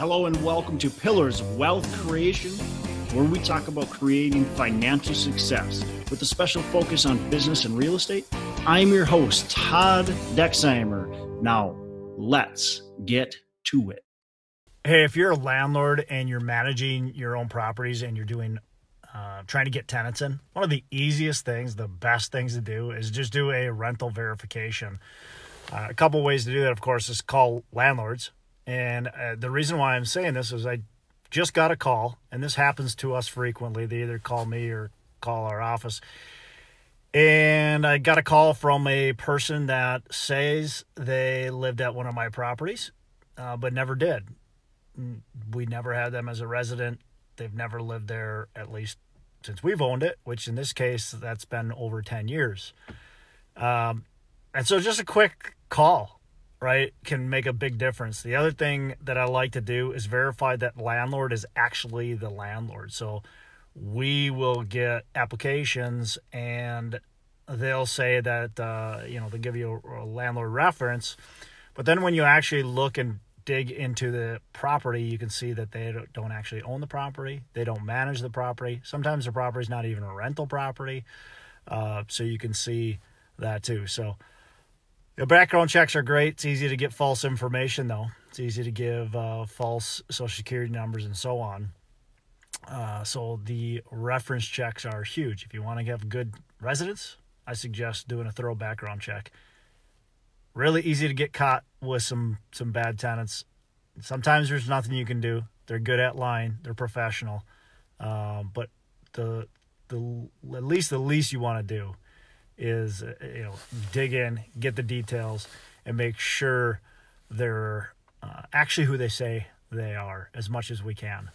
Hello and welcome to Pillars of Wealth Creation, where we talk about creating financial success with a special focus on business and real estate. I'm your host, Todd Dexheimer. Now, let's get to it. Hey, if you're a landlord and you're managing your own properties and you're doing trying to get tenants in, one of the easiest things, the best things to do is just do a rental verification. A couple ways to do that, of course, is call landlords. And the reason why I'm saying this is I just got a call, and this happens to us frequently. They either call me or call our office. And I got a call from a person that says they lived at one of my properties, but never did. We never had them as a resident. They've never lived there, at least since we've owned it, which in this case, that's been over 10 years. And so just a quick call, right, can make a big difference. The other thing that I like to do is verify that landlord is actually the landlord. So we will get applications and they'll say that, they give you a landlord reference. But then when you actually look and dig into the property, you can see that they don't actually own the property. They don't manage the property. Sometimes the property is not even a rental property. So you can see that too. So the background checks are great. It's easy to get false information, though. It's easy to give false social security numbers and so on. So the reference checks are huge. If you want to have good residents, I suggest doing a thorough background check. Really easy to get caught with some bad tenants. Sometimes there's nothing you can do. They're good at lying. They're professional. But the least you want to do is dig in, get the details, and make sure they're actually who they say they are as much as we can.